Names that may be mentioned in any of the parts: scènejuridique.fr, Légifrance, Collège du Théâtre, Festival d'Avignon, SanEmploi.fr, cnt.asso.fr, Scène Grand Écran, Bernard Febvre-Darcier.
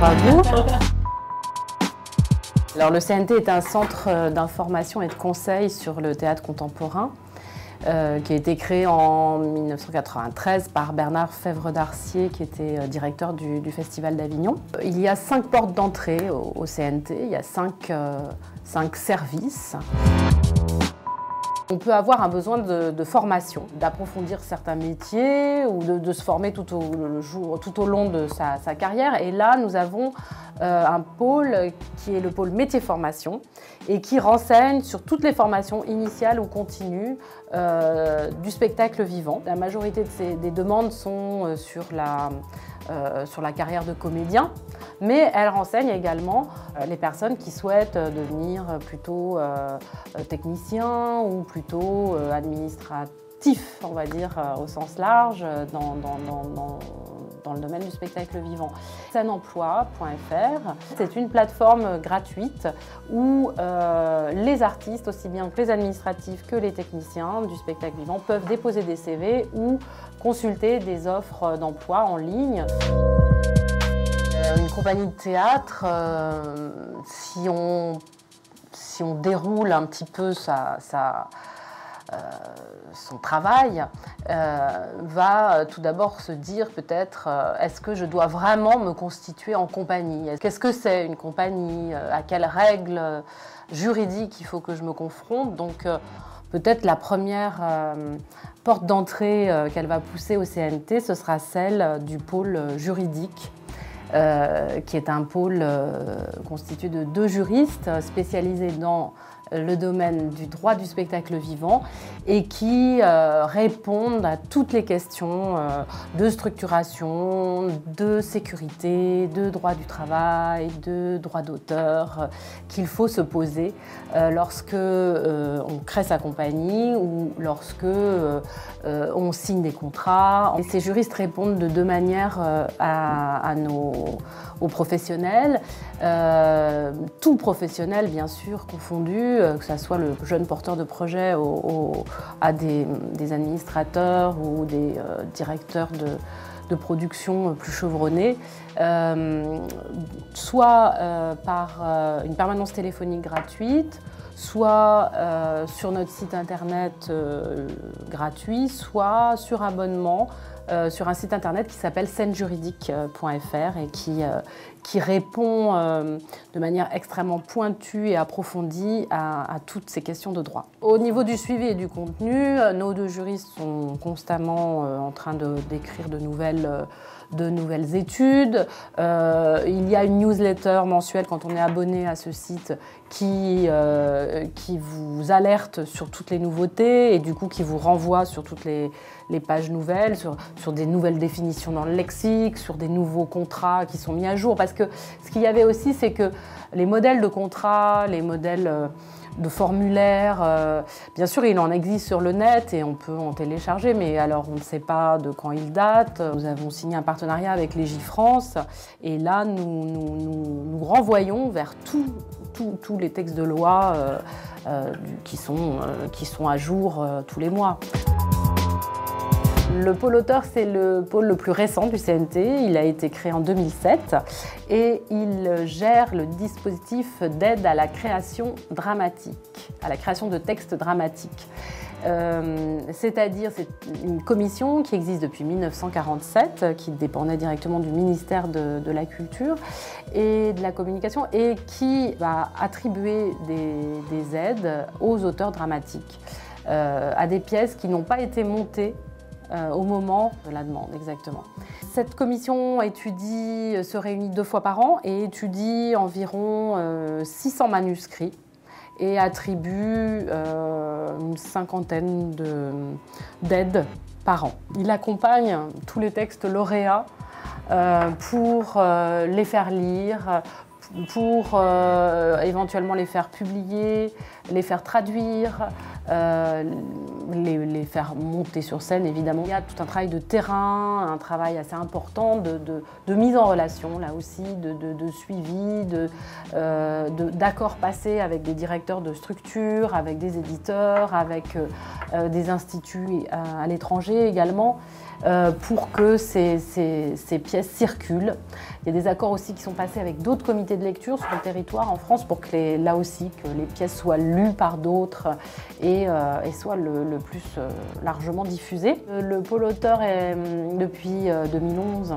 Bonjour à vous. Alors, le CNT est un centre d'information et de conseil sur le théâtre contemporain qui a été créé en 1993 par Bernard Febvre-Darcier, qui était directeur du Festival d'Avignon. Il y a 5 portes d'entrée au CNT, il y a 5 services. On peut avoir un besoin de formation, d'approfondir certains métiers ou de se former tout au long de sa carrière. Et là, nous avons un pôle qui est le pôle métier-formation et qui renseigne sur toutes les formations initiales ou continues du spectacle vivant. La majorité des demandes sont sur la carrière de comédien, mais elle renseigne également les personnes qui souhaitent devenir plutôt technicien ou plutôt administratif, on va dire, au sens large, dans le domaine du spectacle vivant. SanEmploi.fr, c'est une plateforme gratuite où les artistes, aussi bien que les administratifs que les techniciens du spectacle vivant, peuvent déposer des CV ou consulter des offres d'emploi en ligne. Une compagnie de théâtre, si on déroule un petit peu son travail, va tout d'abord se dire peut-être est-ce que je dois vraiment me constituer en compagnie? Qu'est-ce que c'est une compagnie? À quelles règles juridiques il faut que je me confronte? Donc peut-être la première porte d'entrée qu'elle va pousser au CNT, ce sera celle du pôle juridique, qui est un pôle constitué de 2 juristes spécialisés dans le domaine du droit du spectacle vivant et qui répondent à toutes les questions de structuration, de sécurité, de droit du travail, de droit d'auteur qu'il faut se poser lorsque on crée sa compagnie ou lorsque on signe des contrats. Et ces juristes répondent de 2 manières aux professionnels, tout professionnel bien sûr confondu, que ce soit le jeune porteur de projet à des administrateurs ou des directeurs de production plus chevronnés, soit par une permanence téléphonique gratuite, soit sur notre site internet gratuit, soit sur abonnement sur un site internet qui s'appelle scènejuridique.fr et qui répond de manière extrêmement pointue et approfondie à toutes ces questions de droit. Au niveau du suivi et du contenu, nos 2 juristes sont constamment en train d'écrire de nouvelles études. Il y a une newsletter mensuelle quand on est abonné à ce site qui vous alerte sur toutes les nouveautés et du coup qui vous renvoie sur toutes les pages nouvelles, sur des nouvelles définitions dans le lexique, sur des nouveaux contrats qui sont mis à jour. Parce que ce qu'il y avait aussi, c'est que les modèles de contrats, les modèles de formulaires, bien sûr il en existe sur le net et on peut en télécharger, mais alors on ne sait pas de quand ils datent. Nous avons signé un partenariat avec Légifrance et là nous renvoyons vers tous les textes de loi qui sont à jour tous les mois. Le pôle auteur, c'est le pôle le plus récent du CNT. Il a été créé en 2007 et il gère le dispositif d'aide à la création dramatique, à la création de textes dramatiques. C'est-à-dire, c'est une commission qui existe depuis 1947, qui dépendait directement du ministère de la Culture et de la Communication et qui va attribuer des aides aux auteurs dramatiques, à des pièces qui n'ont pas été montées au moment de la demande, exactement. Cette commission étudie, se réunit 2 fois par an et étudie environ 600 manuscrits et attribue une cinquantaine d'aides par an. Il accompagne tous les textes lauréats pour les faire lire, pour éventuellement les faire publier, les faire traduire, les faire monter sur scène évidemment. Il y a tout un travail de terrain, un travail assez important de mise en relation là aussi, de suivi, d'accords passés avec des directeurs de structures, avec des éditeurs, avec des instituts à l'étranger également, pour que ces pièces circulent Il y a des accords aussi qui sont passés avec d'autres comités de lecture sur le territoire en France pour que là aussi, que les pièces soient lues par d'autres et soient le plus largement diffusées. Le pôle auteur, depuis 2011,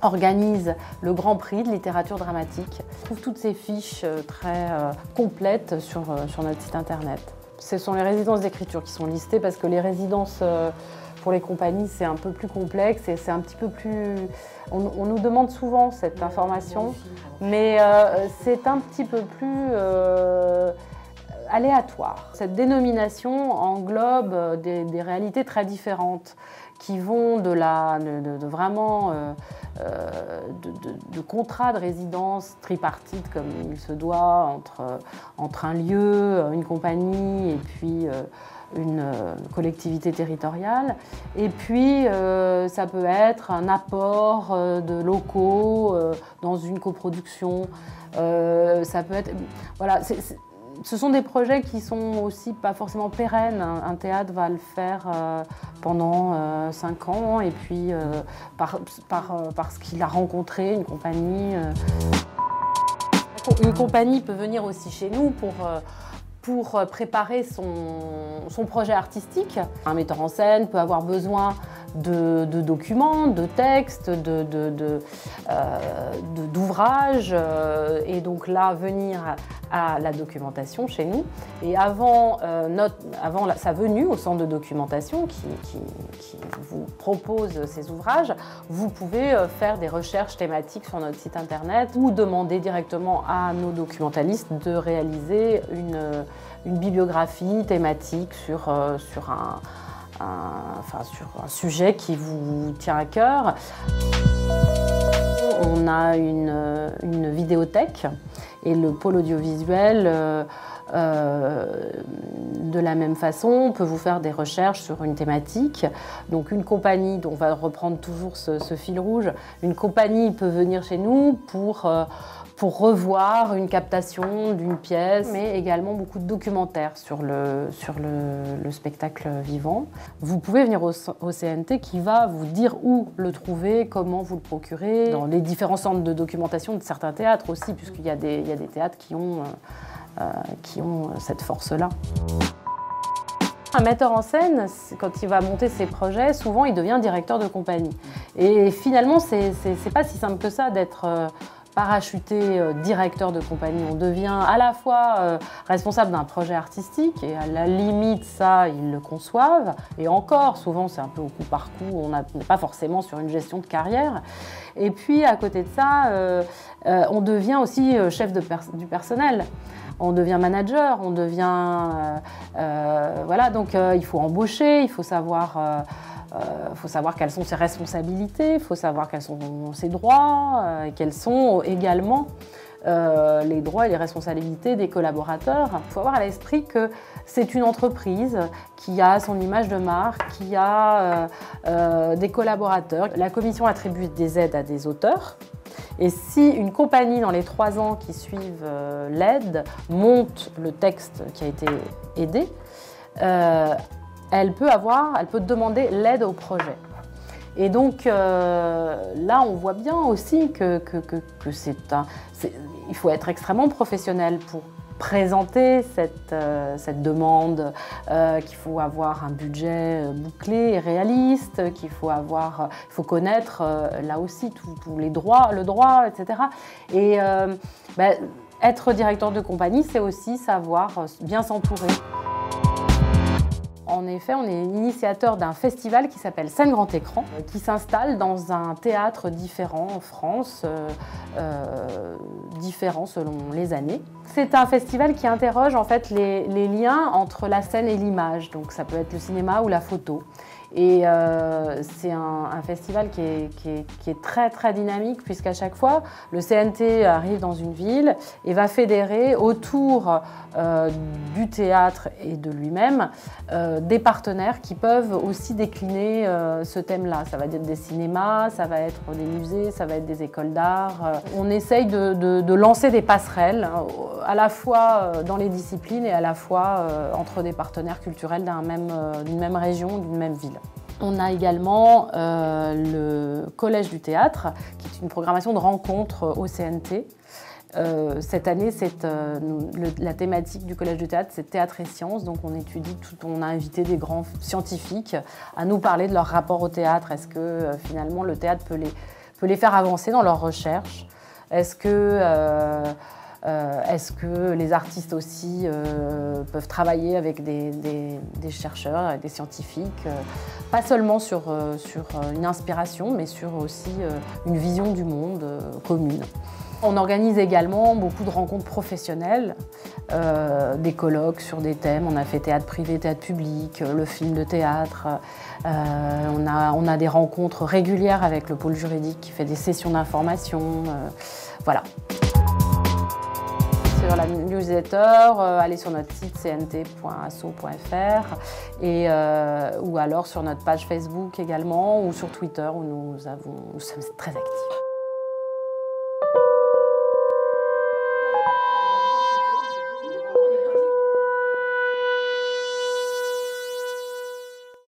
organise le Grand Prix de littérature dramatique. On trouve toutes ces fiches très complètes sur notre site internet. Ce sont les résidences d'écriture qui sont listées parce que les résidences pour les compagnies, c'est un peu plus complexe et c'est un petit peu plus... On nous demande souvent cette information, mais c'est un petit peu plus aléatoire. Cette dénomination englobe des réalités très différentes qui vont de contrats de résidence tripartite comme il se doit entre un lieu, une compagnie et puis une collectivité territoriale. Et puis ça peut être un apport de locaux dans une coproduction. Ça peut être... Voilà, ce sont des projets qui sont aussi pas forcément pérennes. Un théâtre va le faire pendant 5 ans et puis parce qu'il a rencontré une compagnie. Une compagnie peut venir aussi chez nous pour préparer son projet artistique. Un metteur en scène peut avoir besoin de documents, de textes, d'ouvrages, et donc là, venir à la documentation chez nous. Et avant sa venue au centre de documentation qui vous propose ces ouvrages, vous pouvez faire des recherches thématiques sur notre site internet ou demander directement à nos documentalistes de réaliser une bibliographie thématique sur un sujet qui vous tient à cœur. On a une vidéothèque et le pôle audiovisuel, de la même façon, peut vous faire des recherches sur une thématique. Donc une compagnie, on va reprendre toujours ce fil rouge, une compagnie peut venir chez nous pour revoir une captation d'une pièce, mais également beaucoup de documentaires sur le spectacle vivant. Vous pouvez venir au CNT qui va vous dire où le trouver, comment vous le procurer, dans les différents centres de documentation de certains théâtres aussi, puisqu'il y a des théâtres qui ont cette force-là. Un metteur en scène, quand il va monter ses projets, souvent il devient directeur de compagnie. Et finalement, c'est pas si simple que ça d'être... parachuté directeur de compagnie. On devient à la fois responsable d'un projet artistique et à la limite ça ils le conçoivent, et encore souvent c'est un peu au coup par coup, on n'est pas forcément sur une gestion de carrière. Et puis à côté de ça on devient aussi chef du personnel, on devient manager, on devient voilà, donc il faut embaucher, il faut savoir faut savoir quelles sont ses responsabilités, il faut savoir quels sont ses droits, quels sont également les droits et les responsabilités des collaborateurs. Il faut avoir à l'esprit que c'est une entreprise qui a son image de marque, qui a des collaborateurs. La commission attribue des aides à des auteurs. Et si une compagnie, dans les 3 ans qui suivent l'aide, monte le texte qui a été aidé, elle peut demander l'aide au projet. Et donc là, on voit bien aussi que il faut être extrêmement professionnel pour présenter cette demande, qu'il faut avoir un budget bouclé et réaliste, il faut connaître là aussi tous les droits, le droit, etc. Et être directeur de compagnie, c'est aussi savoir bien s'entourer. En effet, on est initiateur d'un festival qui s'appelle Scène Grand Écran, qui s'installe dans un théâtre différent en France, différent selon les années. C'est un festival qui interroge en fait les liens entre la scène et l'image, donc ça peut être le cinéma ou la photo. Et c'est un festival qui est très très dynamique, puisqu'à chaque fois le CNT arrive dans une ville et va fédérer autour du théâtre et de lui-même des partenaires qui peuvent aussi décliner ce thème-là. Ça va être des cinémas, ça va être des musées, ça va être des écoles d'art. On essaye de lancer des passerelles, hein, à la fois dans les disciplines et à la fois entre des partenaires culturels d'une même région, d'une même ville. On a également le Collège du Théâtre, qui est une programmation de rencontres au CNT. Cette année, la thématique du Collège du Théâtre, c'est Théâtre et Sciences. Donc on a invité des grands scientifiques à nous parler de leur rapport au théâtre. Est-ce que finalement le théâtre peut les faire avancer dans leurs recherches? Est-ce que les artistes aussi peuvent travailler avec des chercheurs, des scientifiques, pas seulement sur une inspiration, mais sur aussi une vision du monde commune. On organise également beaucoup de rencontres professionnelles, des colloques sur des thèmes. On a fait théâtre privé, théâtre public, le film de théâtre. On a des rencontres régulières avec le pôle juridique qui fait des sessions d'information. Voilà. Sur la newsletter, allez sur notre site cnt.asso.fr ou alors sur notre page Facebook également ou sur Twitter où nous sommes très actifs.